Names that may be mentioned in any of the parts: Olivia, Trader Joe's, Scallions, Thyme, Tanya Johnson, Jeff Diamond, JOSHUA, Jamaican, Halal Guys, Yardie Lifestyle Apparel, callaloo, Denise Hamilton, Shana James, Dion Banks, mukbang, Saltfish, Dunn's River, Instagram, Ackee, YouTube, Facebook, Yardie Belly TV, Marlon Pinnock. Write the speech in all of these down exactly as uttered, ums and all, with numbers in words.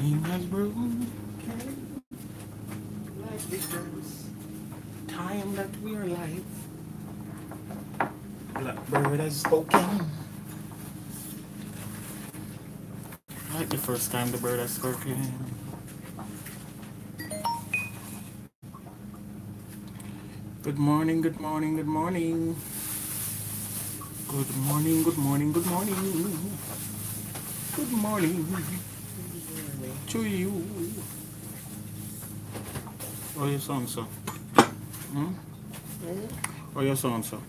Mean Guys burger. Okay. Like this is time that we are live. Blackbird has spoken. Like the first time the bird has spoken. Good morning, good morning, good morning. Good morning, good morning, good morning. Good morning to you. Oh, you're so and so. Hmm? Oh, you're so and so.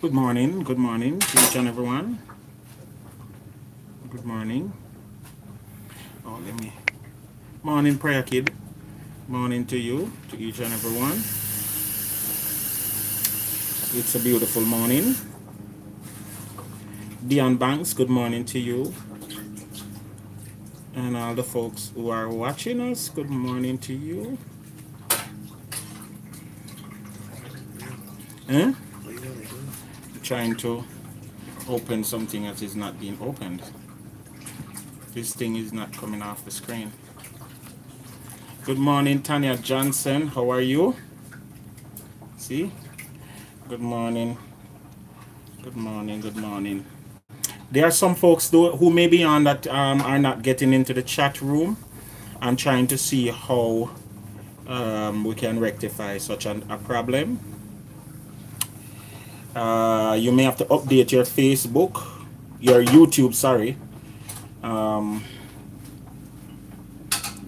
Good morning, good morning to each and everyone. Good morning. Oh, let me. Morning, prayer kid. Morning to you, to each and everyone. It's a beautiful morning. Dion Banks, good morning to you. And all the folks who are watching us, good morning to you. Eh? Trying to open something that is not being opened. This thing is not coming off the screen. Good morning, Tanya Johnson. How are you? See? Good morning. Good morning. Good morning. There are some folks though who may be on that um, are not getting into the chat room. I'm trying to see how um, we can rectify such an, a problem. Uh, you may have to update your Facebook, your YouTube, sorry. Um,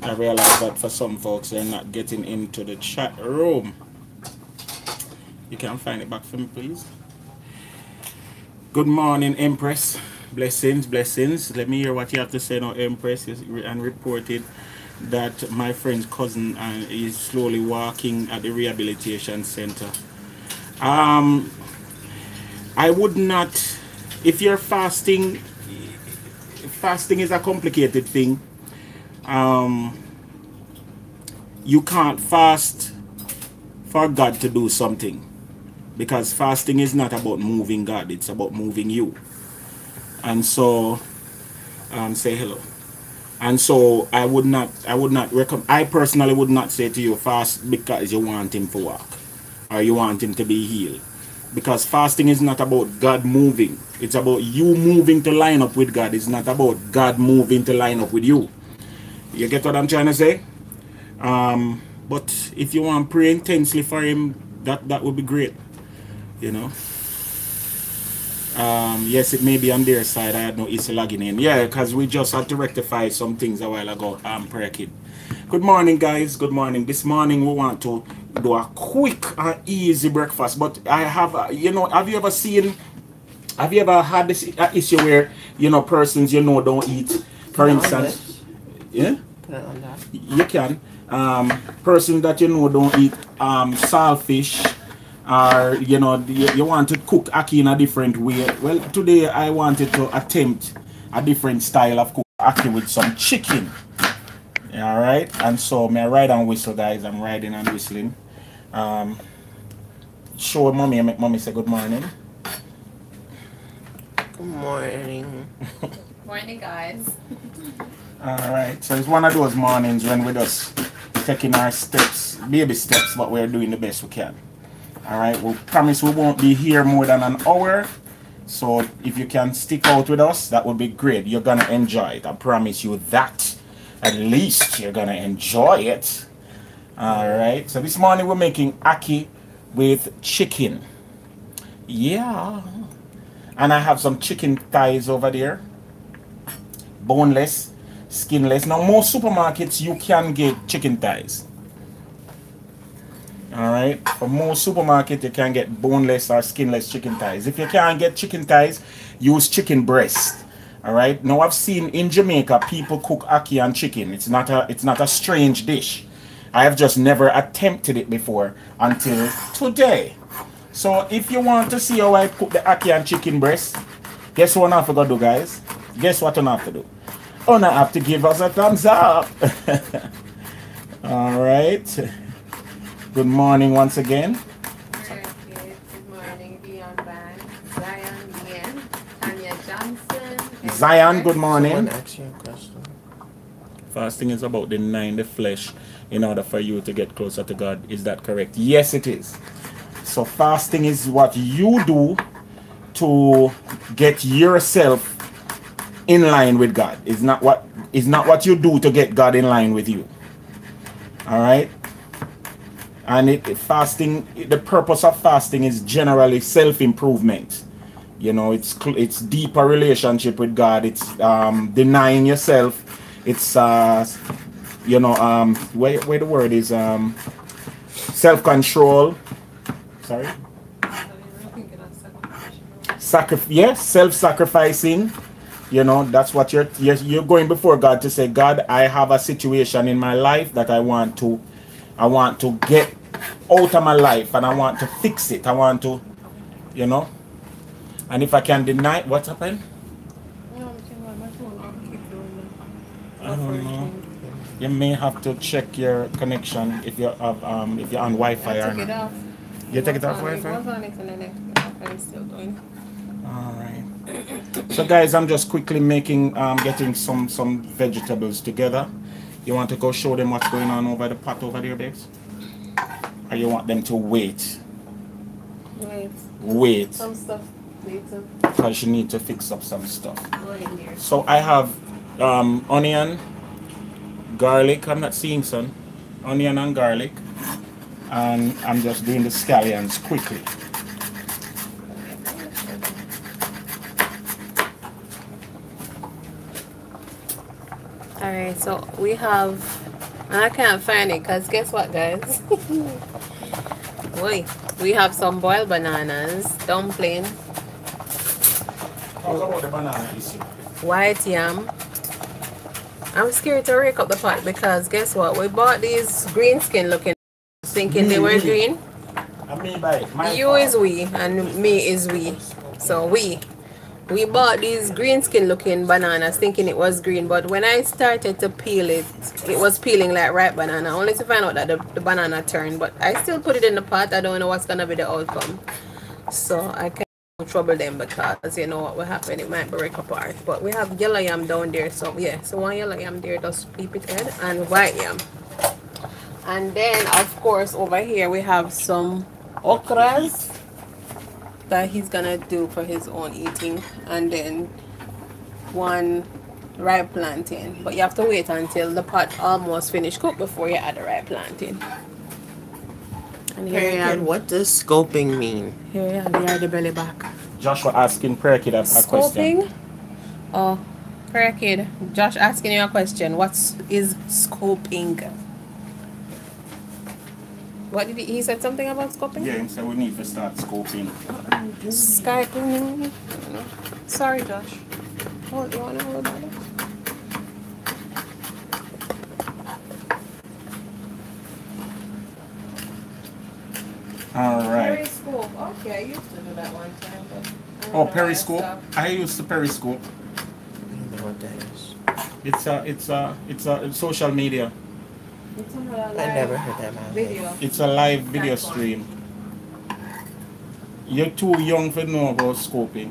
I realize that for some folks, they're not getting into the chat room. You can find it back for me, please. Good morning, Empress. Blessings, blessings. Let me hear what you have to say now, Empress, and reported that my friend's cousin is slowly walking at the rehabilitation center. Um... I would not, if you're fasting, fasting is a complicated thing. Um, you can't fast for God to do something, because fasting is not about moving God, it's about moving you. And so, um, say hello. And so I would not, I would not recommend, I personally would not say to you fast because you want him to walk or you want him to be healed. Because fasting is not about God moving. It's about you moving to line up with God. It's not about God moving to line up with you. You get what I'm trying to say? Um, but if you want to pray intensely for him, that, that would be great. You know? Um, yes, it may be on their side. I had no issue logging in. Yeah, because we just had to rectify some things a while ago. Um, prayer kid. Good morning, guys. Good morning. This morning we want to do a quick and easy breakfast, but I have uh, you know have you ever seen have you ever had this uh, issue where you know persons you know don't eat, for put instance yeah you can um person that you know don't eat um saltfish, or you know you, you want to cook ackee in a different way. Well, today I wanted to attempt a different style of cook ackee with some chicken. All right, and so may I ride and whistle, guys. I'm riding and whistling. Um, show mommy and make mommy say good morning. Good morning. Morning, guys. All right, so it's one of those mornings when we're just taking our steps, baby steps, but we're doing the best we can. All right, we promise we won't be here more than an hour. So if you can stick out with us, that would be great. You're going to enjoy it. I promise you that. At least you're gonna enjoy it. All right, so this morning we're making ackee with chicken. Yeah, and I have some chicken thighs over there, boneless, skinless. Now most supermarkets you can get chicken thighs. All right, for most supermarkets you can get boneless or skinless chicken thighs. If you can't get chicken thighs, use chicken breast. All right. Now I've seen in Jamaica people cook ackee and chicken. It's not a it's not a strange dish. I have just never attempted it before until today. So if you want to see how I cook the ackee and chicken breast, guess what I have to do, guys? Guess what I have to do? I have to give us a thumbs up. All right. Good morning once again. Very good. Good morning, Dion Banks, Zion, Ian, Tanya Johnson. Zion, good morning. Fasting is about denying the flesh in order for you to get closer to God. Is that correct? Yes, it is. So fasting is what you do to get yourself in line with God. It's not what it's not what you do to get God in line with you. All right? And it, it fasting, the purpose of fasting is generally self-improvement. You know, it's it's deeper relationship with God. It's um, denying yourself. It's uh, you know, um, where where the word is um, self-control. Sorry. Sacrif yeah, self-sacrificing. You know, that's what you're, you're you're going before God to say, God, I have a situation in my life that I want to, I want to get out of my life, and I want to fix it. I want to, you know, and if I can deny, what's happened? I don't know. You may have to check your connection if you have um if you're on Wi-Fi or not. It off. You take it off Wi-Fi? I'm still doing. All right. So guys, I'm just quickly making, um, getting some some vegetables together. You want to go show them what's going on over the pot over there, babes? Or you want them to wait? Wait. Wait. Some stuff later. Because you need to fix up some stuff. So I have um, onion, garlic. I'm not seeing some. Onion and garlic. And I'm just doing the scallions quickly. All right, so we have, and I can't find it because guess what, guys? Boy, we have some boiled bananas, dumpling, white yam. I'm scared to rake up the pot because guess what? We bought these green skin looking, thinking me, they were me. green. And me by my you part. is we and me is we, so we. We bought these green skin looking bananas thinking it was green, but when I started to peel it, it was peeling like ripe banana, only to find out that the, the banana turned. But I still put it in the pot. I don't know what's going to be the outcome. So I can't trouble them because you know what will happen. It might break apart. But we have yellow yam down there. So yeah, so one yellow yam there, just peep it in, and white yam. And then of course over here we have some okras that he's gonna do for his own eating, and then one ripe plantain, but you have to wait until the pot almost finished cook before you add the ripe plantain. And here Prayer, can, what does scoping mean? Here we have the Yardie Belly back. Joshua asking Prayer Kid a, a scoping? question. Oh, Prayer Kid, Josh asking you a question. What is scoping? What did he, he said something about scoping? Yeah, so we need to start scoping. Skyping. Sorry, Josh. Hold, you want to hold on? All right. Periscope. Okay, I used to do that one time, but oh, Periscope. I, I used to Periscope. I don't know what that is. It's a, it's a, it's a it's social media. It's a I never heard that man. Video. It's a live video stream. You're too young for know about scoping.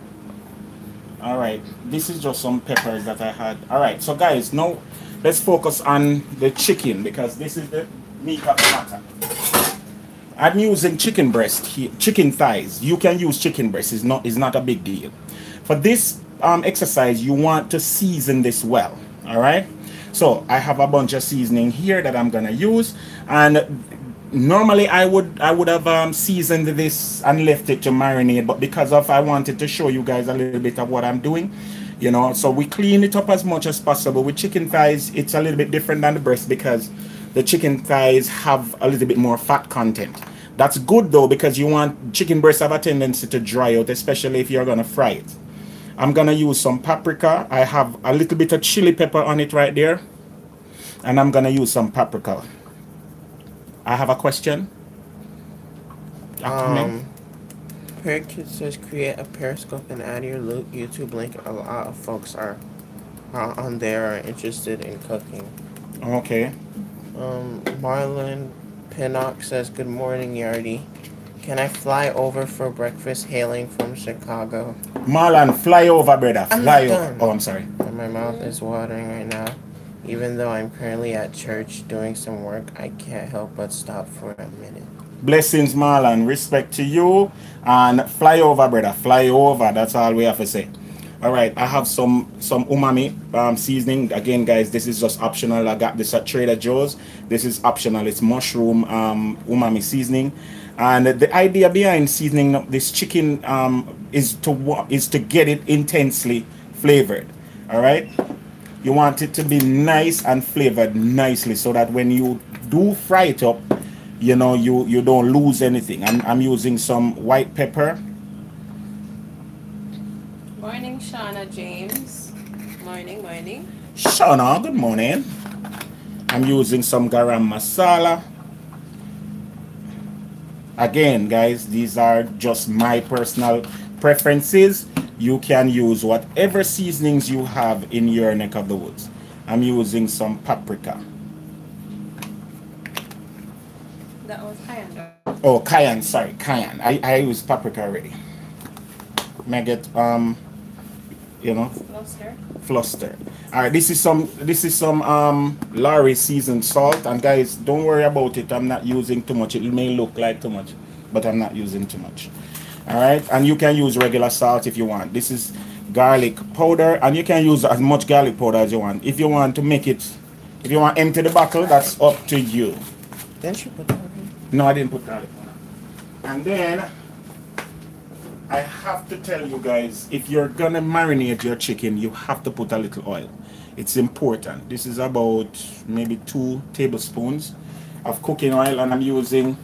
Alright, this is just some peppers that I had. Alright, so guys, now let's focus on the chicken because this is the meat of the matter. I'm using chicken breast here, chicken thighs. You can use chicken breast, it's not, it's not a big deal. For this um, exercise, you want to season this well, alright? So I have a bunch of seasoning here that I'm gonna use, and normally I would I would have um, seasoned this and left it to marinate, but because of I wanted to show you guys a little bit of what I'm doing, you know. So we clean it up as much as possible. With chicken thighs, it's a little bit different than the breast because the chicken thighs have a little bit more fat content. That's good though because you want chicken breasts have a tendency to dry out, especially if you're gonna fry it. I'm gonna use some paprika. I have a little bit of chili pepper on it right there. And I'm gonna use some paprika. I have a question. Um, Parakeet says create a Periscope and add your YouTube link. A lot of folks are uh, on there are interested in cooking. Okay. Um, Marlon Pinnock says, good morning, Yardie. Can I fly over for breakfast hailing from Chicago? Marlon, fly over, brother. Fly over. Oh, I'm sorry. My mouth is watering right now. Even though I'm currently at church doing some work, I can't help but stop for a minute. Blessings, Marlon. Respect to you. And fly over, brother. Fly over. That's all we have to say. All right. I have some some umami um, seasoning. Again, guys, this is just optional. I got this at Trader Joe's. This is optional. It's mushroom um, umami seasoning. And the idea behind seasoning up this chicken um, is to is to get it intensely flavored. All right, you want it to be nice and flavored nicely, so that when you do fry it up, you know you you don't lose anything. I'm I'm using some white pepper. Morning, Shana James. Morning, morning. Shana, good morning. I'm using some garam masala. Again, guys, these are just my personal preferences. You can use whatever seasonings you have in your neck of the woods. I'm using some paprika. That was cayenne. Oh, cayenne, sorry, cayenne. I, I used paprika already. May I get, um, you know? Fluster. Fluster. All right, this is some, this is some um, Lowry seasoned salt. And guys, don't worry about it. I'm not using too much. It may look like too much, but I'm not using too much. All right. And you can use regular salt if you want. This is garlic powder. And you can use as much garlic powder as you want. If you want to make it, if you want to empty the bottle, that's up to you. Didn't you put garlic? No, I didn't put garlic powder. And then I have to tell you guys, if you're gonna marinate your chicken, you have to put a little oil. It's important. This is about maybe two tablespoons of cooking oil, and I'm using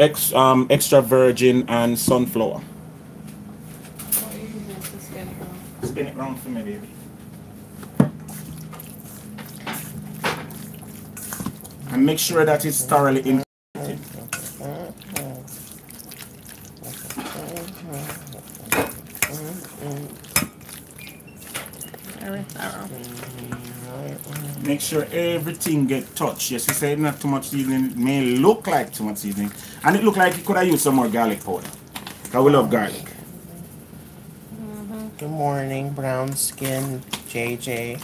ex, um, extra virgin and sunflower. What you can do is to spin it round. Spin it round for me, baby. And make sure that it's thoroughly in. Make sure everything get touched. Yes, you said not too much seasoning. It may look like too much seasoning. And it looked like you could have used some more garlic powder. Because we love garlic. Mm-hmm. Good morning, brown skin J J.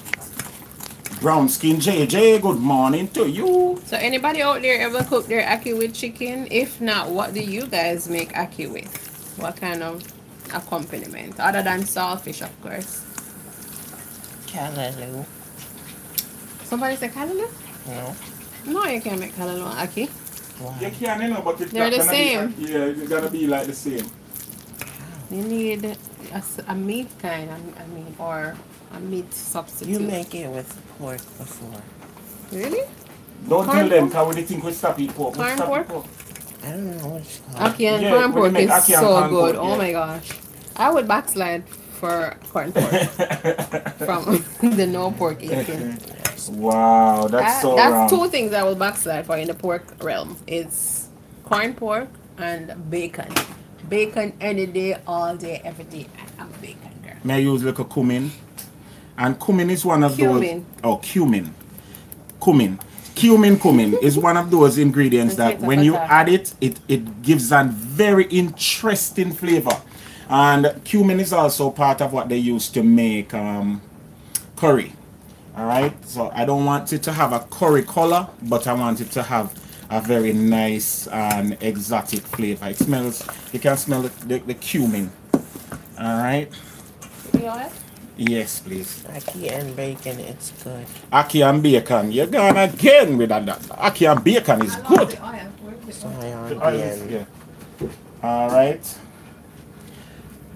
Brown skin J J, good morning to you. So anybody out there ever cook their ackee with chicken? If not, what do you guys make ackee with? What kind of accompaniment? Other than saltfish, of course. Callaloo. Somebody say callaloo? No. No, you can't make callaloo on ackee. Wow. You can, you know, but it's they're the same. Be, yeah, it's gonna be like the same. You need a, a meat kind, I mean, or a meat substitute. You make it with pork before. Really? Don't corn tell them, because we think we stop eating pork. Corn pork? pork? I don't know what it's called. Ackee and yeah, corn pork is so good. Pork, yeah. Oh my gosh. I would backslide for corn pork from the no pork eating. Wow, that's I, so That's wrong. Two things I will backslide for in the pork realm. It's corn pork and bacon. Bacon any day, all day, every day. I have bacon there. May I use like a cumin? And cumin is one of cumin. those... Oh, cumin. Cumin. Cumin, cumin is one of those ingredients that when you add it, it, it gives a very interesting flavor. And cumin is also part of what they use to make um, curry. All right, so I don't want it to have a curry color, but I want it to have a very nice and exotic flavor. It smells, you can smell the, the, the cumin. All right. Yes, please. Ackee and bacon, it's good. Ackee and bacon, you're gone again with that. Ackee and bacon is good. The oil. The oil is, yeah. All right.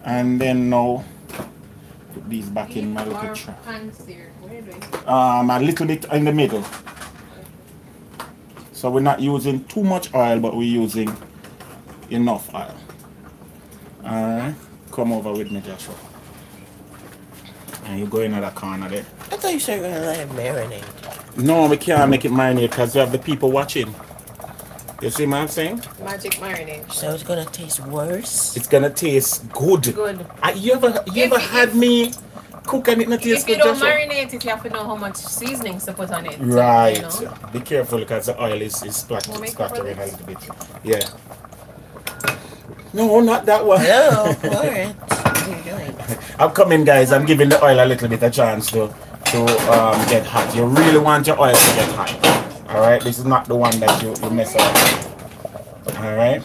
And then now, put these back Beef in my little tray. Um, a little bit in the middle. So we're not using too much oil, but we're using enough oil. All right, come over with me, Joshua. And you go in the corner there. I thought you said you were gonna let it marinate. No, we can't make it marinate because we have the people watching. You see what I'm saying? Magic marinade. So it's gonna taste worse. It's gonna taste good. Good. I, you ever, you ever had me cook and it not taste good. If you don't marinate it, you have to know how much seasoning to put on it. Right. You know? Be careful because the oil is, is splattering splattering a little bit. Yeah. No, not that one. No, all right. What are you doing? I'm coming, guys. I'm giving the oil a little bit a chance to, to um, get hot. You really want your oil to get hot. All right? This is not the one that you, you mess up. All right?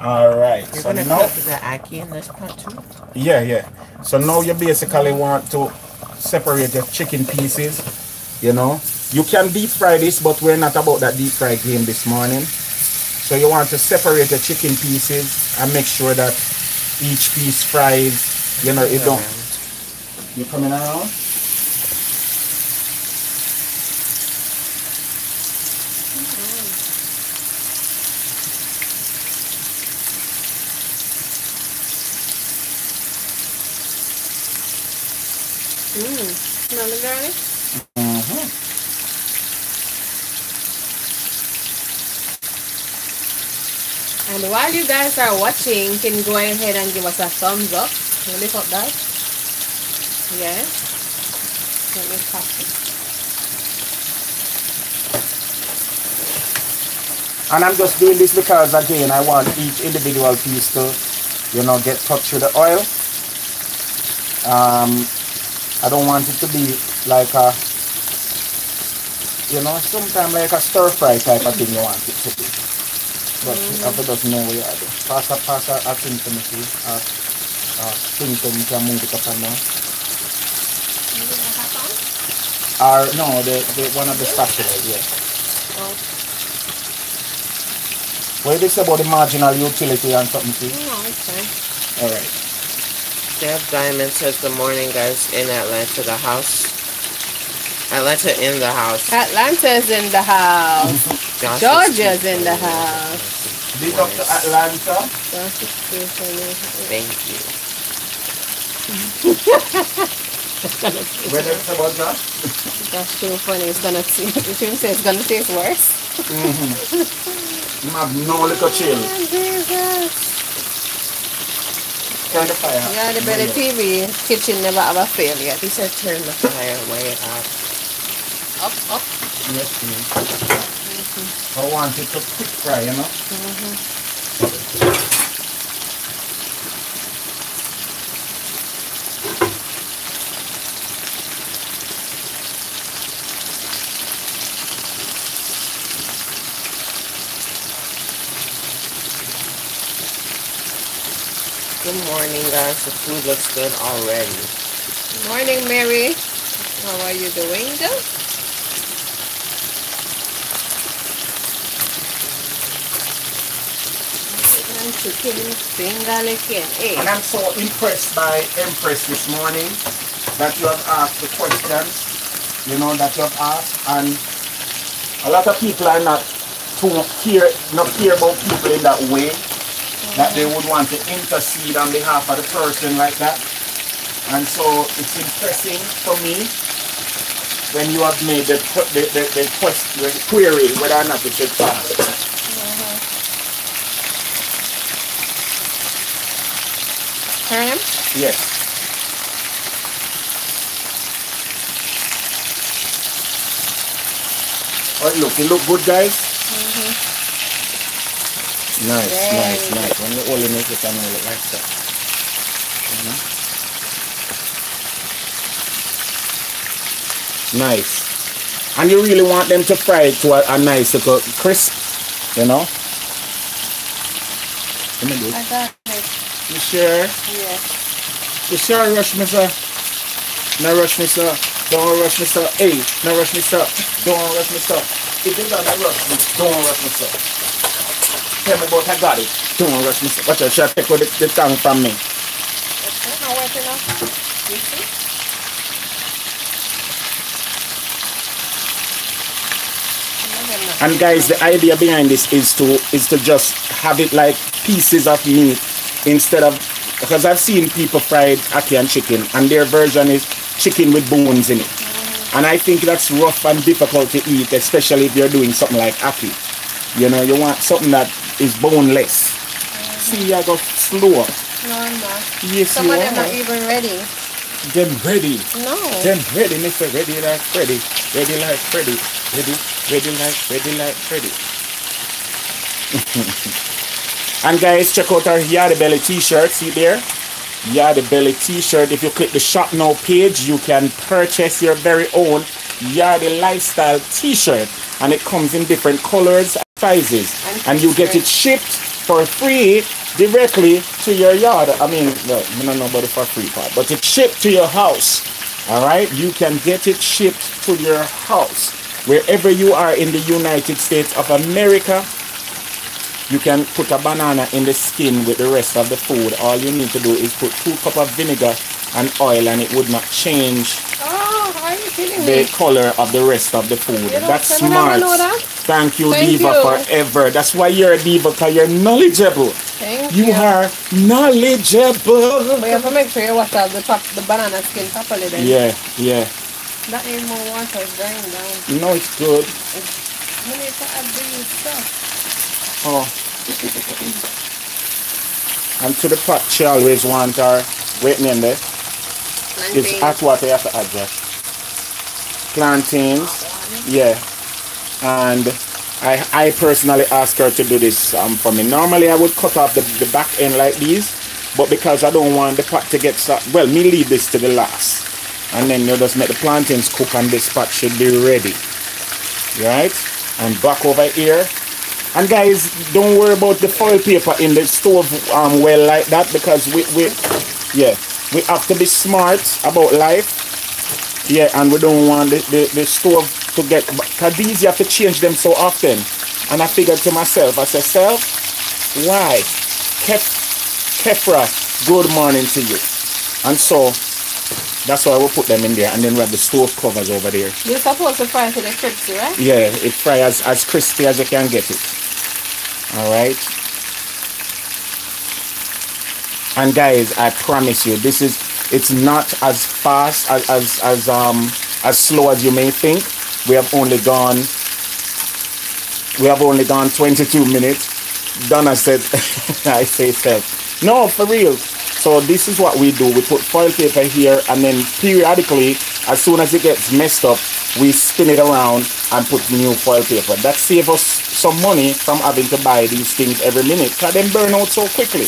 All right. You're so going to cook the ackee in this pot too? Yeah, yeah. So now you basically want to separate your chicken pieces, you know. You can deep fry this, but we're not about that deep fry game this morning. So you want to separate your chicken pieces and make sure that each piece fries, you know, it don't. You coming around? Mmm, smell the garlic? Mm-hmm. And while you guys are watching, can you go ahead and give us a thumbs up? Can you lift up that? Yeah. Let me pop it. And I'm just doing this because, again, I want each individual piece to, you know, get cooked through the oil. Um... I don't want it to be like a, you know, sometimes like a stir fry type of thing you want it to be. But mm-hmm. If it doesn't know where you are doing. Pass a, pass a, a thing to me, see? A, a thing to me, can move it up and down. You need a half on? Or, no, the, the one of the spatula, yeah. Oh. Well, this is about the marginal utility and something, see? No, it's fine. All right. Jeff Diamond says, good morning, guys, in Atlanta, the house. Atlanta in the house. Atlanta's in the house. Georgia's in the house. Big up to Atlanta. Thank you. Whether it's about that? That's too funny. It's going to taste, it's going to taste worse. Mm-hmm. You have no little chill. Turn the fire. Yeah, the Belly T V kitchen never ever failed yet. He said turn the fire way up. Up, up. Yes, please. Mm -hmm. I want it to quick fry, you know? Mm -hmm. Good morning, guys. The food looks good already. Morning, Mary. How are you doing, though? Chicken, spring garlic, and egg. And I'm so impressed by Empress this morning that you have asked the questions, you know, that you have asked. And a lot of people are not too care, not care about people in that way. That they would want to intercede on behalf of the person like that. And so it's impressive for me when you have made the, the, the, the question, the query whether or not it should pass. Mm-hmm. Turn him? Yes. Oh, look, it look good, guys. Mm-hmm. Nice, Yay. nice, nice. When you only make it, I know it like that. Mm-hmm. Nice. And you really want them to fry it to a, a nice little crisp, you know? Let me do it. I got it. You sure? Yeah. You sure, rush me, sir? No rush me, sir. Don't rush me, sir. Hey, no rush me, sir. Don't rush me, sir. If you don't rush me, don't rush me, sir. Tell me about I got it. Don't rush me. Watch out, she'll take the, the tongue from me. Okay, now wait till after. You see? And guys, the idea behind this is to is to just have it like pieces of meat instead of, because I've seen people fried ackee and chicken and their version is chicken with bones in it. Mm. And I think that's rough and difficult to eat, especially if you're doing something like ackee. You know, you want something that is boneless. Mm-hmm. See, I go slow. No, I'm not. Yes, Some you of them are. Not even ready. them ready. No. Them ready, Mister Ready like Freddy. Ready like Freddy. Ready, ready like Freddy like Freddy. And guys, check out our Yardie Belly t-shirt. See there? Yardie Belly t-shirt. If you click the shop now page, you can purchase your very own Yardie Lifestyle t-shirt. And it comes in different colors and sizes. And, and you get it shipped for free directly to your yard. I mean, no, I don't know about it for free part, but it's shipped to your house. Alright? You can get it shipped to your house. Wherever you are in the United States of America, you can put a banana in the skin with the rest of the food. All you need to do is put two cups of vinegar and oil and it would not change the color of the rest of the food. That's smart. Thank you, Thank Diva, you. forever. That's why you're a Diva, because you're knowledgeable. Thank you. You are knowledgeable. But you have to make sure you water the, pop, the banana skin properly then. Yeah, yeah. That ain't more water, it's going down. No, it's good. It's, you need to add these stuff. Oh. And to the pot, she always wants our wait name there. Plantains. It's hot water you have to add that. Plantains. Yeah. And I, I personally asked her to do this um, for me. Normally I would cut off the, the back end like these, but because I don't want the pot to get stuck, well, me leave this to the last. And then you just make the plantains cook and this pot should be ready. Right? And back over here. And guys, don't worry about the foil paper in the stove um, well like that, because we, we, yeah, we have to be smart about life. Yeah, and we don't want the, the, the stove to get, because these you have to change them so often. And I figured to myself, I said, self, why? Kef, Kefra, good morning to you. And so, that's why we'll put them in there. And then we have the stove covers over there. You're supposed to fry to the crispy, right? Yeah, it fry as, as crispy as you can get it. Alright. And guys, I promise you, this is, it's not as fast, as, as, as, um, as slow as you may think. We have only gone, we have only gone twenty-two minutes. Donna said, I say self. No, for real. So this is what we do. We put foil paper here and then periodically, as soon as it gets messed up, we spin it around and put new foil paper. That saves us some money from having to buy these things every minute, because they burn out so quickly,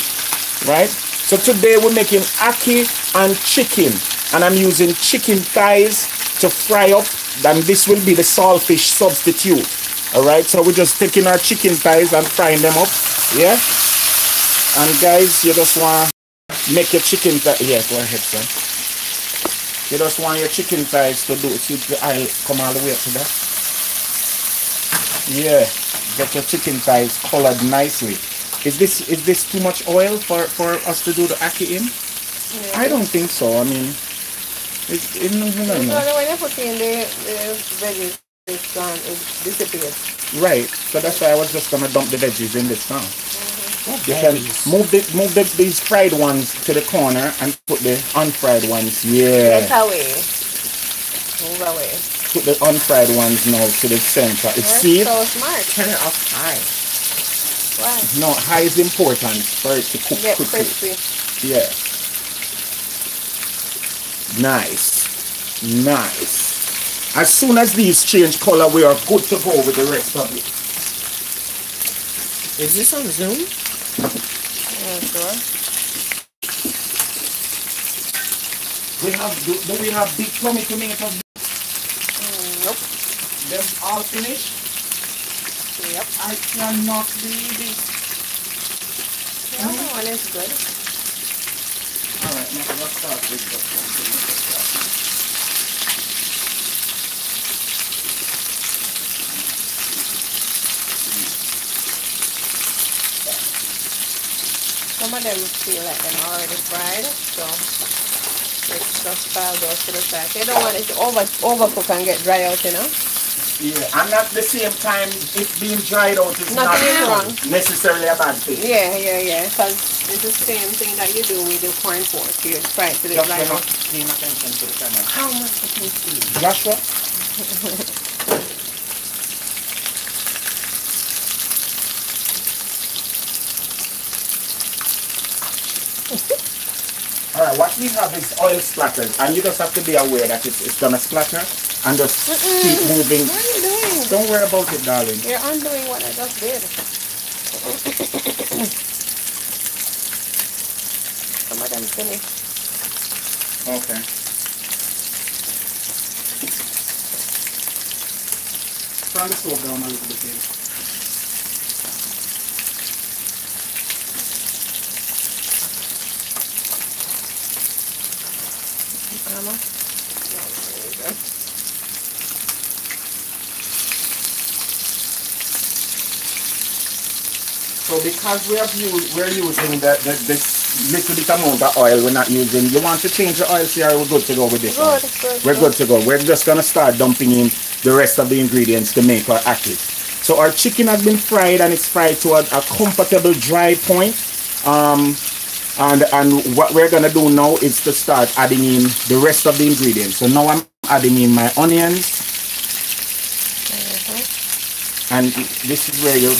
right? So today we're making ackee and chicken. And I'm using chicken thighs to fry up. And this will be the saltfish substitute. Alright, so we're just taking our chicken thighs and frying them up. Yeah. And guys, you just want to make your chicken thighs. Yeah, go ahead, son. You just want your chicken thighs to do it. See the aisle come all the way up to that. Yeah. Get your chicken thighs colored nicely. Is this is this too much oil for, for us to do the ackee in? Yeah. I don't think so. I mean, It's, it, no, no, no, no. So when you put in the, the veggies, it's gone, it disappears. Right, so that's why I was just going to dump the veggies in this now. Mm-hmm. You can move, the, move the, these fried ones to the corner and put the unfried ones, yeah. Take away. Move away. Put the unfried ones now to the center. It's see so smart. Turn it off high. Why? No, high is important for it to cook Get quickly. crispy. Yeah. Nice, nice. As soon as these change color, we are good to go with the rest of it. Is this on Zoom? Yeah, sure. We have, do, do we have big twenty-two minutes of this? Mm, nope. Them all finished? Yep. I cannot believe it. The other mm. one is good. Alright, now let's start with the Some of them feel like they're already fried, so let's just file those to the side. You don't want it to over, overcook and get dry out, you know? Yeah, and at the same time, it being dried out is not, not necessarily a bad thing. Yeah, yeah, yeah, because it's the same thing that you do with the corn pork. You fry it to the dry out. How much can you see? Joshua? Alright, watch what we have is oil splatters, and you just have to be aware that it's, it's gonna splatter and just mm -mm. keep moving. What are you doing? Don't worry about it, darling. You're undoing what I just did. Some of them finished. Okay. Turn the stove down a little bit here. Mama? No, there you go. So because we have used, we're using the, the, this little bit amount of oil we're not using, you want to change the oil, so we're good to go with this good, one. Good, we're good, good to go. We're just going to start dumping in the rest of the ingredients to make our ackee. So our chicken has been fried, and it's fried to a, a comfortable dry point. Um, And, and what we're going to do now is to start adding in the rest of the ingredients. So now I'm adding in my onions. Mm-hmm. And this is where you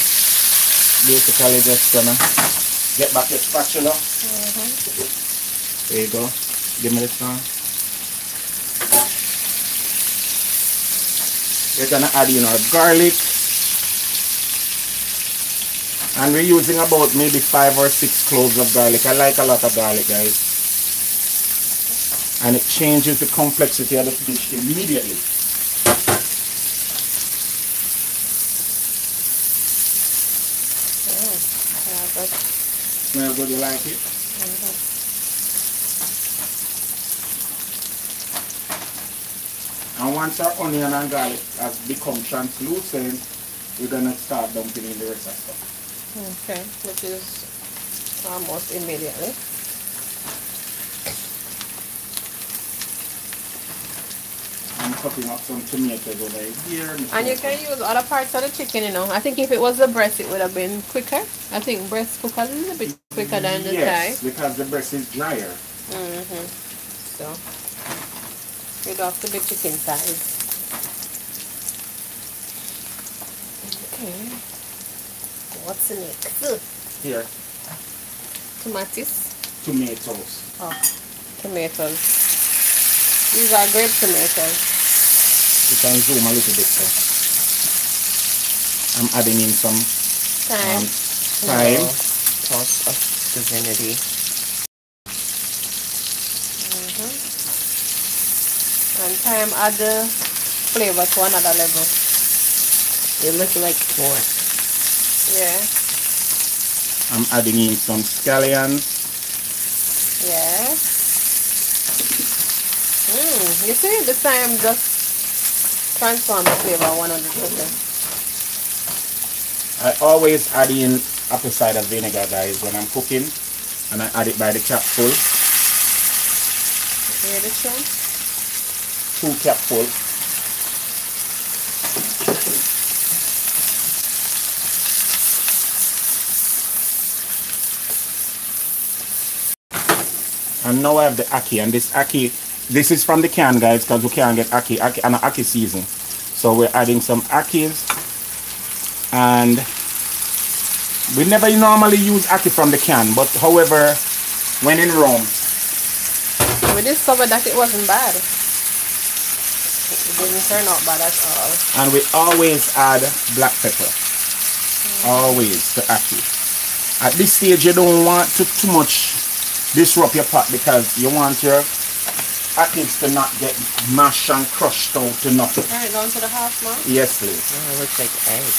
basically just going to get back your spatula. Mm-hmm. There you go. Give me the time. We're going to add in our garlic. And we're using about maybe five or six cloves of garlic. I like a lot of garlic, guys. And it changes the complexity of the dish immediately. Mm, smell good. Smell good, you like it? Mm-hmm. And once our onion and garlic has become translucent, we're going to start dumping in the rest of stuff. Okay, which is almost immediately. I'm cutting up some tomatoes over here. And you can use other parts of the chicken, you know. I think if it was the breast, it would have been quicker. I think breast cookers is a bit quicker than the thigh. Yes, because the breast is drier. Mm-hmm. So, you'd have to be chicken size. Okay. What's in it? Here. Tomatoes. Tomatoes. Oh, tomatoes. These are grape tomatoes. You can zoom a little bit. So. I'm adding in some thyme. Um, thyme. No. Toss of divinity. Mm-hmm. And thyme adds the flavor to another level. It looks like pork. Yeah. I'm adding in some scallions. Yeah. Mm, you see, the thyme just transforms the flavor one hundred percent. I always add in apple cider vinegar, guys, when I'm cooking, and I add it by the capful. Hear the chunk? Two capful. And now I have the ackee, and this ackee, this is from the can, guys, because we can't get ackee, ackee and ackee season. So we're adding some ackees, and we never normally use ackee from the can, but however, when in Rome, we discovered that it wasn't bad. It didn't turn out bad at all. And we always add black pepper, mm. always to ackee. At this stage, you don't want to too much disrupt your pot, because you want your ackees to not get mashed and crushed out to nothing. Alright, down to the half mark? Yes, please. Oh, it looks like eggs.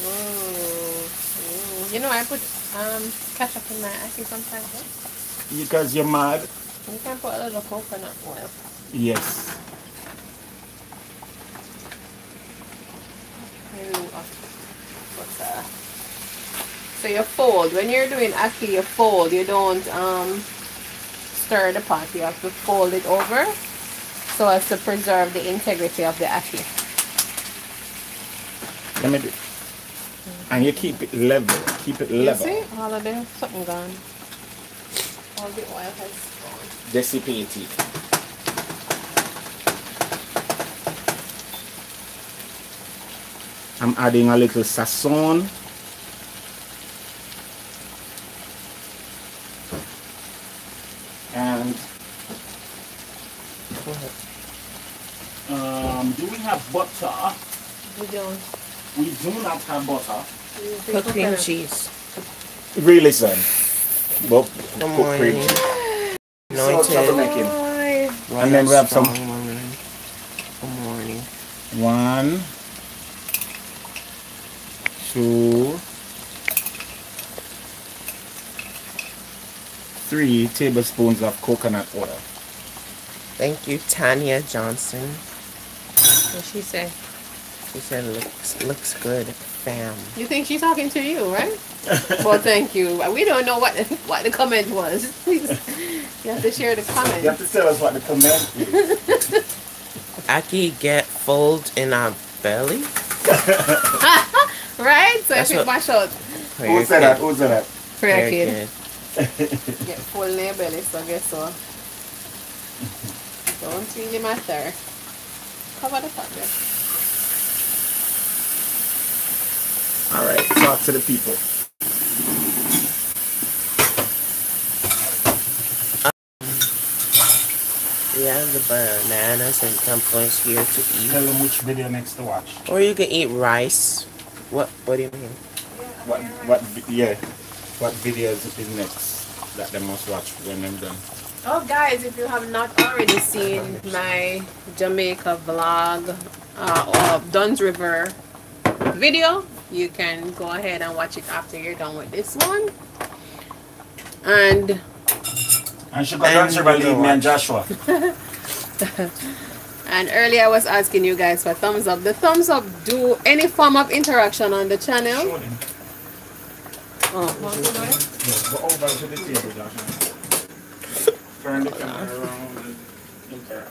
Whoa. Whoa. You know, I put um, ketchup in my ackee sometimes, huh? Because you're mad? You can put a little coconut oil. Yes. What's that? So you fold. When you're doing ackee, you fold. You don't um, stir the pot. You have to fold it over so as to preserve the integrity of the ackee. Let me do it. And you keep it level. Keep it level. You see? All of the something gone. All the oil has gone. Dissipated. I'm adding a little sazon. go ahead. Um, do we have butter? We don't. We do not have butter. Put cream butter. cheese. Really, son? Well, put cream cheese. No, it's not making. And then we have some. Good morning. One. Two. Three tablespoons of coconut oil. Thank you, Tanya Johnson. What she say? She said, looks, looks good, fam. You think she's talking to you, right? Well, thank you. We don't know what the, what the comment was. Please, you have to share the comment. You have to tell us what the comment is. Ackee get fold in our belly? Right? So That's I picked my shot. Who said that? Who said that? Prayer kid. Get full in your belly, so I guess so. Don't really matter. Cover the top there. Alright, talk to the people. We have the bananas and dumplings here to eat. Tell them which video next to watch. Or you can eat rice. What? What do you mean? Yeah, what? What? Yeah. What videos is next that they must watch when I'm done? Oh guys, if you have not already seen my Jamaica vlog uh, of Dunn's River video, you can go ahead and watch it after you're done with this one. And and she got Dunn's River lead me and Joshua. And earlier I was asking you guys for thumbs up. The thumbs up do any form of interaction on the channel. Oh. Go over to the table, Josh. Turn the camera around. Okay.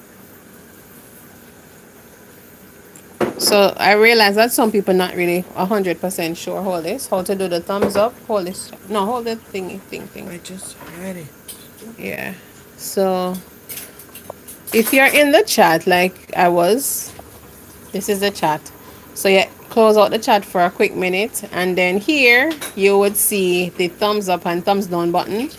So I realized that some people not really a hundred percent sure. Hold this. How to do the thumbs up? Hold this. No, hold the thingy, thing, thing. I just had it. Yeah. So if you're in the chat, like I was, this is the chat. So yeah. Close out the chat for a quick minute, and then here you would see the thumbs up and thumbs down button.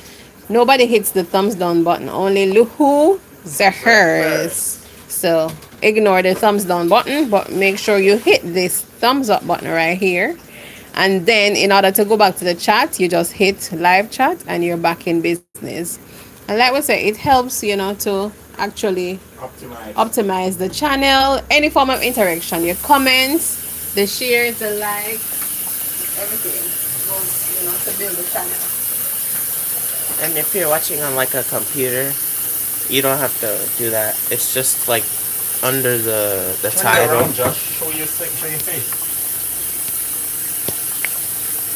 Nobody hits the thumbs down button, only Luhu Zahers. So ignore the thumbs down button, but make sure you hit this thumbs up button right here. And then in order to go back to the chat, you just hit live chat and you're back in business. And like we said, it helps, you know, to actually optimize, optimize the channel. Any form of interaction, your comments, the shares, the likes, everything goes, you know, to build the channel. And if you're watching on like a computer, you don't have to do that. It's just like under the the Turn title. Around, Josh. Show your, show your face.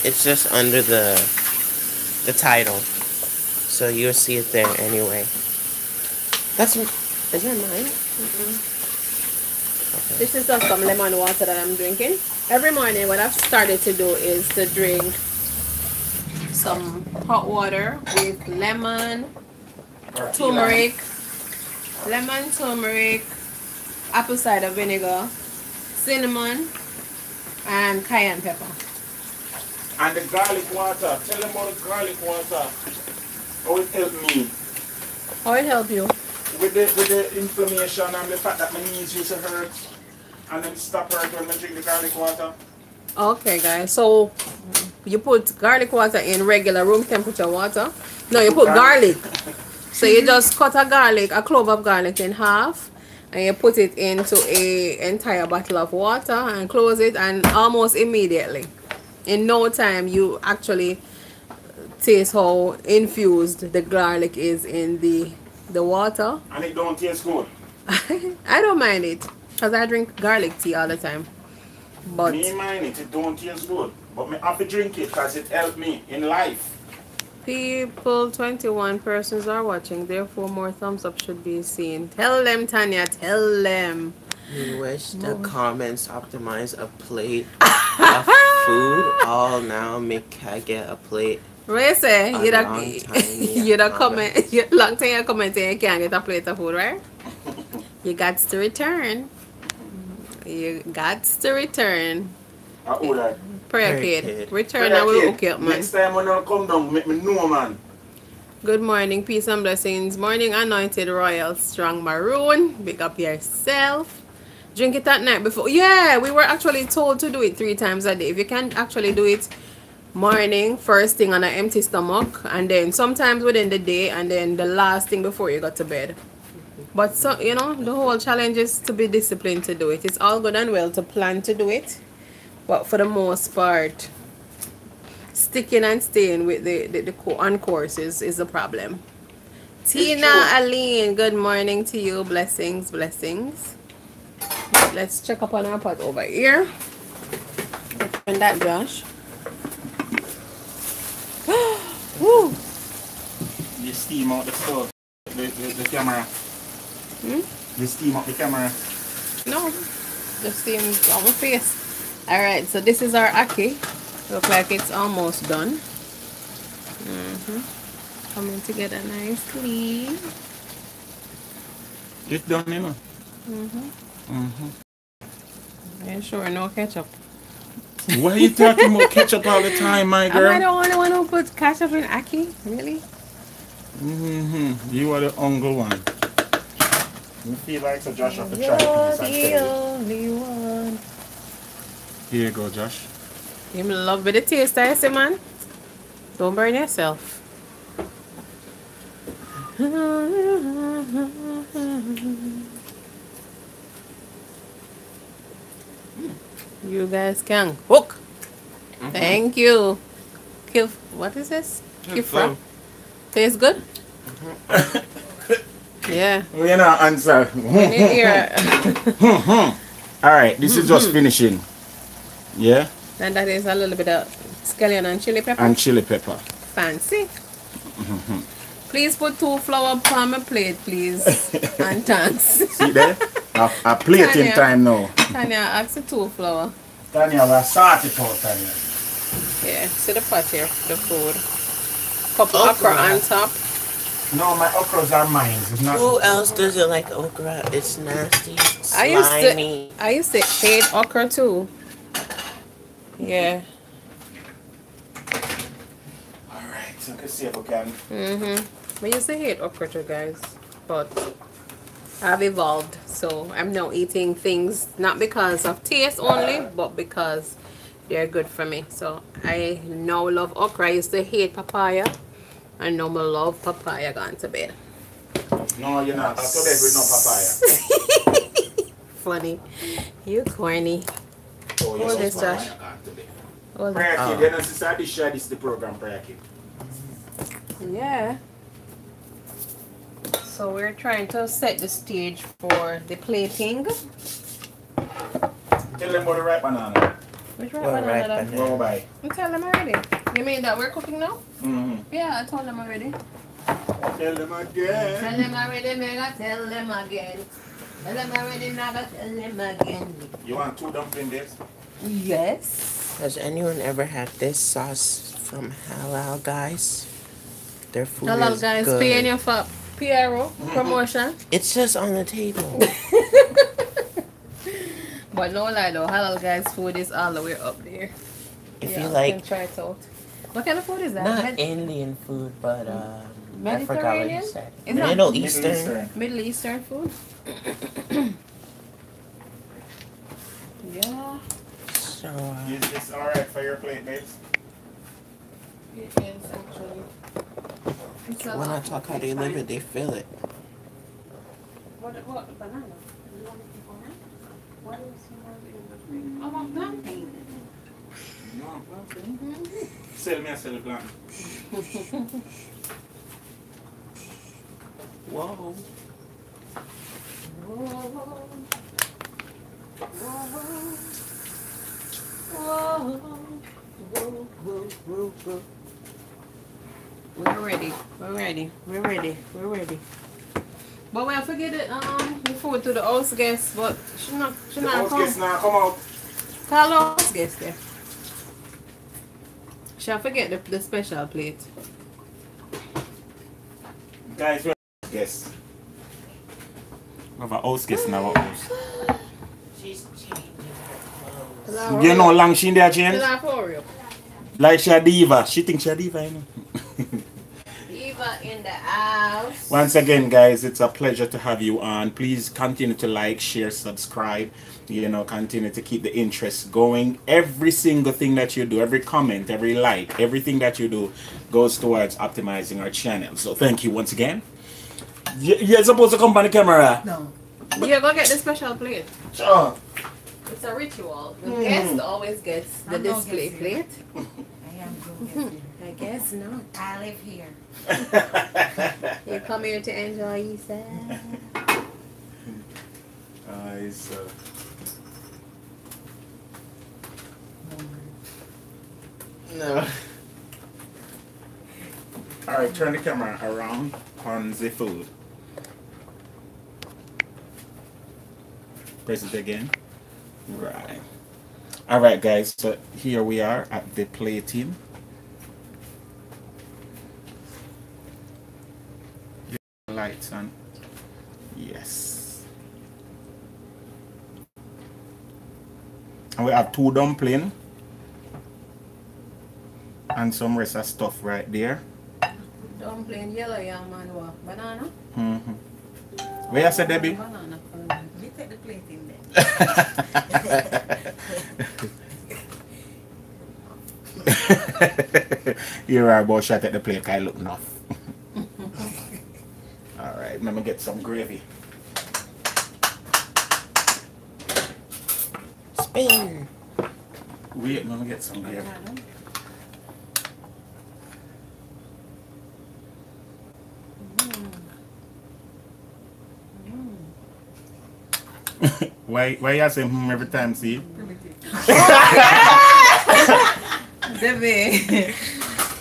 It's just under the the title, so you'll see it there anyway. That's what. Is that mine? Mm-mm. Okay. This is just some lemon water that I'm drinking. Every morning what I've started to do is to drink some hot water with lemon, turmeric, lemon, turmeric, apple cider vinegar, cinnamon, and cayenne pepper. And the garlic water. Tell them about the garlic water. How it helped me. How it helped you? With the, with the inflammation and the fact that my knees used to hurt and then stop hurt when I drink the garlic water. Okay guys, so you put garlic water in regular room temperature water. No, you put garlic. garlic. So you just cut a garlic, a clove of garlic in half, and you put it into a entire bottle of water and close it, and almost immediately, in no time, you actually taste how infused the garlic is in the the water. And it don't taste good. I don't mind it because I drink garlic tea all the time. But me mind it, it don't taste good. But me have to drink it because it helped me in life. People, twenty-one persons are watching, therefore more thumbs up should be seen. Tell them, Tanya, tell them. We wish the Mom. comments optimize a plate of food. All now make I get a plate. What say? You don't, you don't comment. You, long time you comment and you can't get a plate of food, right? You got to return. You got to return. I owe that. Prayer, Prayer kid. kid. Return. Prayer I will hook you up, man. Next time when I come down, make me know, man. Good morning, peace and blessings. Morning, anointed royal strong maroon. Pick up yourself. Drink it at night before. Yeah, we were actually told to do it three times a day. If you can actually do it morning, first thing on an empty stomach, and then sometimes within the day, and then the last thing before you go to bed. But so you know, the whole challenge is to be disciplined to do it. It's all good and well to plan to do it, but for the most part, sticking and staying with the, the, the co on courses is a problem. It's Tina true. Aline, good morning to you. Blessings, blessings. Let's check up on our pot over here. Turn that, Josh. Woo! You steam out the stove, the, the, the camera. Hmm? You steam out the camera. No, the steam is on my face. Alright, so this is our Ackee. Look like it's almost done. Mm-hmm. Coming together nicely. It's done, you know. Mhm. Mhm. Yeah, sure, no ketchup. Why are you talking about ketchup all the time, my girl? I don't want to want to put ketchup in Ackee, really. Mhm. You are the only one. You feel like so Josh of the tribe. You're the only one. Here you go, Josh. You love with the taste, I say, man. Don't burn yourself. You guys can cook. Mm-hmm. Thank you. Kif, what is this? Kifra. Tastes good? Mm-hmm. Yeah. We know answer. All right, this is just finishing. Yeah. And that is a little bit of scallion and chili pepper. And chili pepper. Fancy. Mm-hmm. Please put two flour on my plate, please. And thanks. See there? A, a plate Tanya, in time now. Tanya, ask the two flour. Tanya, we'll start it out, Tanya. Yeah, see the pot here, the food. Cup of okra on top. No, my okras are mine. It's not Who else does it like okra? It's nasty, it's slimy. I used to, I used to hate okra too. Yeah. Alright, so let's see if we can. Mm-hmm. We used to hate okra too, guys, but I've evolved, so I'm now eating things not because of taste only, but because they're good for me. So I now love okra. I used to hate papaya, and now I love papaya going to bed. No, you're not. After bed with no papaya. Funny. You corny. Oh, yes, oh, this Josh. Oh, prayer kid, oh. You know, sister, this is the program, prayer kid. Yeah. So we're trying to set the stage for the plating. Tell them about the ripe banana. Which ripe well, banana? Right banana. Go by. You tell them already. You mean that we're cooking now? Mm-hmm. Yeah, I told them already. Tell them again. Tell them already, mega. Tell them again. Tell them already, mega. Tell them again. You want two dumpling this? Yes. Has anyone ever had this sauce from Halal Guys? Their food Halal is Guys, good. Paying you for P R O, promotion. It's just on the table. But no lie though, Halal Guys food is all the way up there. If yeah, you like, you can try it out. What kind of food is that? Not Med Indian food, but um, Mediterranean? I forgot what you said. It's Middle Eastern. Eastern. Middle Eastern food? Yeah. So, uh, is this alright for your plate, babes? It is actually. It's when I talk how they live it, they feel it. What, what, the banana? You want it to go on? What is the in the I want plantain. You want plantain? Sell me, I sell the plantain. Whoa. Whoa. Whoa, whoa, whoa, whoa, whoa, whoa. We're ready. We're ready. We're ready. We're ready. But we forget it um before to the house guest, but she not she the not come. Guest now come out. Call house guest there. Shall forget the, the special plate. Guys, we're house guest. We have a house guest in our house. She's changing her clothes. You know how long she in there change? Like she a diva. She thinks she a diva, you know. Diva in house. Once again, guys, it's a pleasure to have you on. Please continue to like, share, subscribe. You know, continue to keep the interest going. Every single thing that you do, every comment, every like, everything that you do goes towards optimizing our channel. So thank you once again. You're supposed to come by the camera. No. Yeah, go get the special plate. Sure. It's a ritual. The mm. guest always gets the I'm display plate. I am going I guess not. I live here. You come here to enjoy yourself. Nice. Uh, No. Alright, turn the camera around on the food. Press it again. Right. Alright, guys, so here we are at the plating. Lights on. Yes. And we have two dumplings. And some rest of stuff right there. Dumpling, yellow, young man, what? Banana? Mm-hmm. Where you say, Debbie? Banana. You take the plate in there. You're right, boy. Should I take the plate? I look enough. All right, let me get some gravy. Spin. Wait, let me get some gravy. Why, why you say hmm every time, see? Debbie,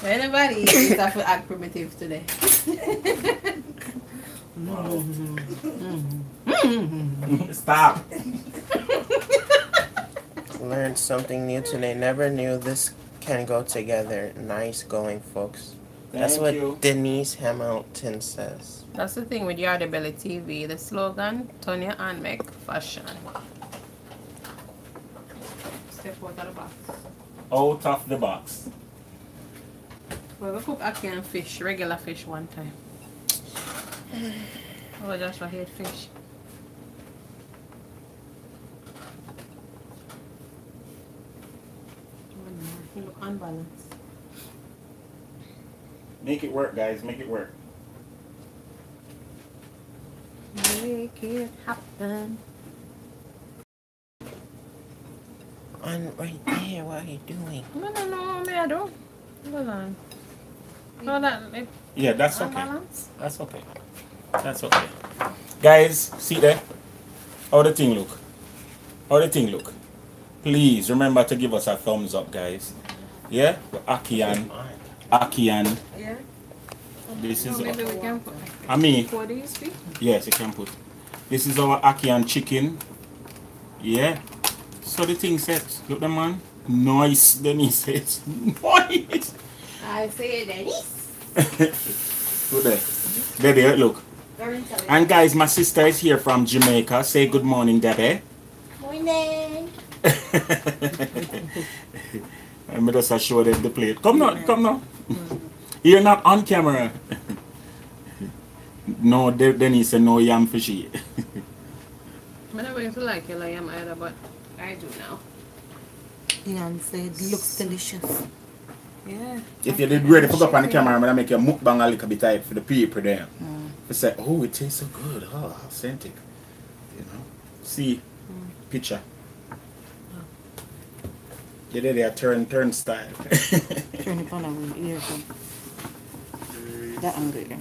anybody have to act primitive today? Wow. Stop. Learned something new today. Never knew this can go together. Nice going, folks. That's Thank what you. Denise Hamilton says. That's the thing with Yardie Belly T V. The slogan, Tanya and Make Fashion. Step out of the box. Out of the box. Well, we cook ackee and fish, regular fish one time. Oh, Joshua, I hate fish. Oh no, he look unbalanced. Make it work, guys. Make it work. Make it happen. On right there. What are you doing? No, no, no, me I don't. Hold on. Hold on. It, yeah, that's okay. Balance? That's okay. That's okay. Guys, see there? How the thing look? How the thing look? Please remember to give us a thumbs up, guys. Yeah, ackee and ackee and. Yeah. This no, is maybe our, we can put, I mean, do you speak? Yes, you can put. This is our ackee and chicken. Yeah. So the thing set. Look, the man. Nice, Denise says. Nice. I say Denise. Look there. There they are. Look. And guys, my sister is here from Jamaica. Say good morning, Debbie. Morning. I'm just show them the plate. Come now, come now. You're not on camera. No, then he said no yam fishy. I never used to like yellow yam either, but I do now. Dion said it looks delicious. Yeah. If you did ready to up on the camera, I'm gonna make your mukbang a little bit tight for the people there. Mm. It's like, oh, it tastes so good. Oh, authentic. You know. See, mm. picture. You did a turn, turn style. Turn it on and we'll ear from. That angle there.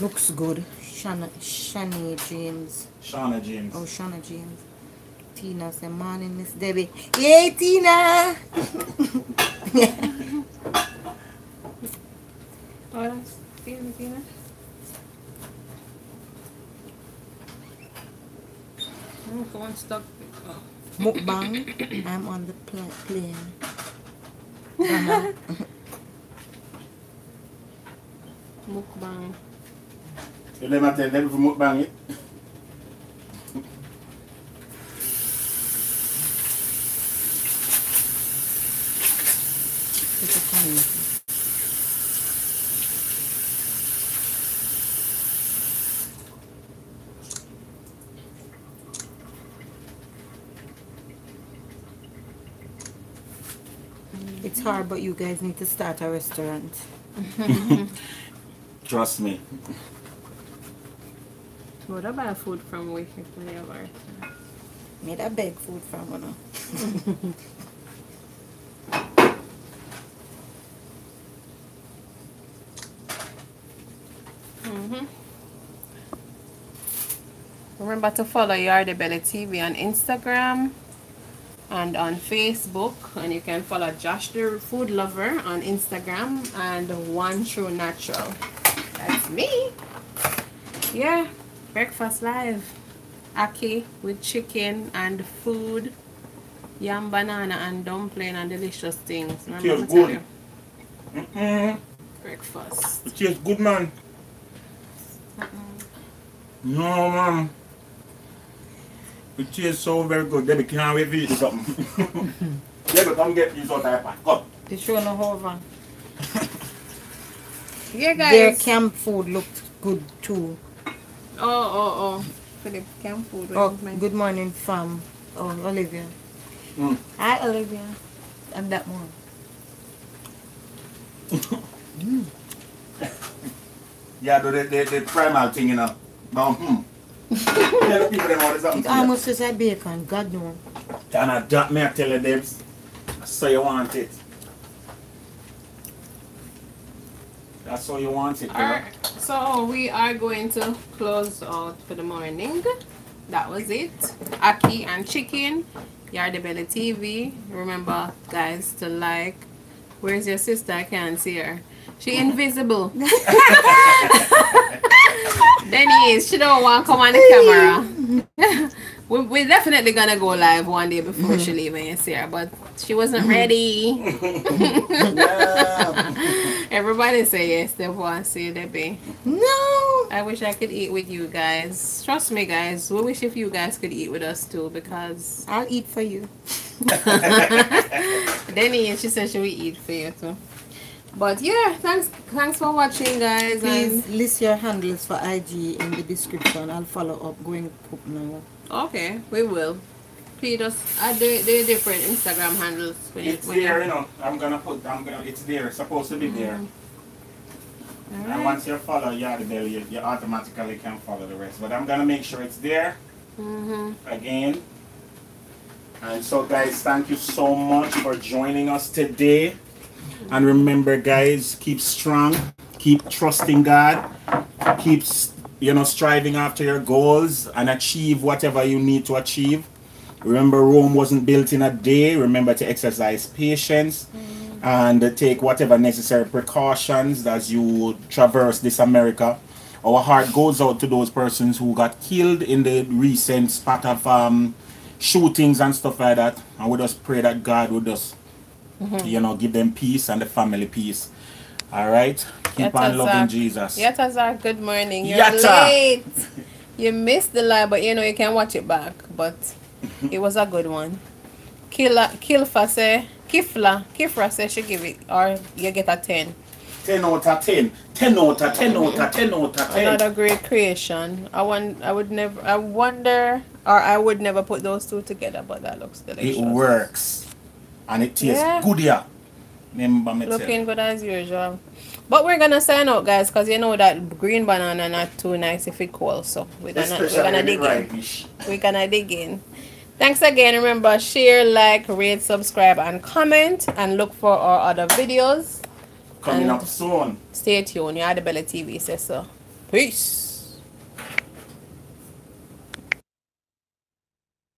Looks good. Shana, Shana James. Shana James. Oh, Shana James. Tina said, morning, Miss Debbie. Yay, Tina! What else? Tina, Tina? Oh, go on, stop. Oh. Mukbang. I'm on the pl plane. Uh-huh. Mukbang. You let me tell them for mukbang. It's hard, but you guys need to start a restaurant. Trust me. So what about food from where you can have a restaurant? Made a big food from one. Mm-hmm. Remember to follow Yardie Belly T V on Instagram and on Facebook, and you can follow Josh the Food Lover on Instagram and One True Natural. That's me. Yeah, breakfast live. Ackee with chicken and food, yam, banana, and dumpling and delicious things. Remember to tell you. Mm-hmm. Breakfast. It tastes good, man. No, ma'am. It tastes so very good. Debbie, can't wait for you to something. Debbie, come get this out of pack. Come. They show no hover. Yeah, guys. Their camp food looked good too. Oh, oh, oh. Philip, camp food. Oh, good morning, fam. Oh, Olivia. Mm. Hi, Olivia. I'm that mom. Mm. Yeah, the, the, the primal thing, you know. Now, hmm. Tell people them how something. It almost is a bacon, God no. Tana, that me I tell you, Debs. So you want it. That's how you want it. All right. So we are going to close out for the morning. That was it. Ackee and chicken. Yardie Belly T V. Remember, guys, to like. Where's your sister? I can't see her. She invisible. Denise, she don't want to come on the camera. we, we're definitely going to go live one day before she leaves and you see her, but she wasn't ready. No. Everybody say yes, they want to see the baby. No. I wish I could eat with you guys. Trust me, guys. We wish if you guys could eat with us too, because... I'll eat for you. Denise, she said she will eat for you too. But yeah, thanks thanks for watching, guys. Please and list your handles for I G in the description. I'll follow up going cook now. Okay, we will. Feed us at the, the different Instagram handles. When it's when there, you know. I'm gonna put I'm gonna it's there, it's supposed to be mm-hmm. there. All right. And once you follow Yardie Belly, you, you automatically can follow the rest. But I'm gonna make sure it's there mm-hmm. again. And so guys, thank you so much for joining us today. And remember, guys, keep strong, keep trusting God, keep, you know, striving after your goals and achieve whatever you need to achieve. Remember, Rome wasn't built in a day. Remember to exercise patience and take whatever necessary precautions as you traverse this America. Our heart goes out to those persons who got killed in the recent spate of um, shootings and stuff like that. And we just pray that God would just... Mm-hmm. You know, give them peace and the family peace. All right? Keep on loving Jesus. Yatazar, good morning. You're Yata. late. You missed the live, but you know, you can watch it back. But it was a good one. Kila, Kilfa say, Kifla, Kifra say she give it, or you get a ten. ten out of ten. ten out of ten out of ten out of ten. Another great creation. I want, I would never, I wonder, or I would never put those two together, but that looks delicious. It works. And it tastes yeah. good, yeah. Looking good as usual. But we're going to sign out, guys, because you know that green banana not too nice if it cold. So we're going to dig in. We're going to dig in. Thanks again. Remember, share, like, rate, subscribe, and comment. And look for our other videos. Coming and up soon. Stay tuned. Yardie Belly T V says so. Peace.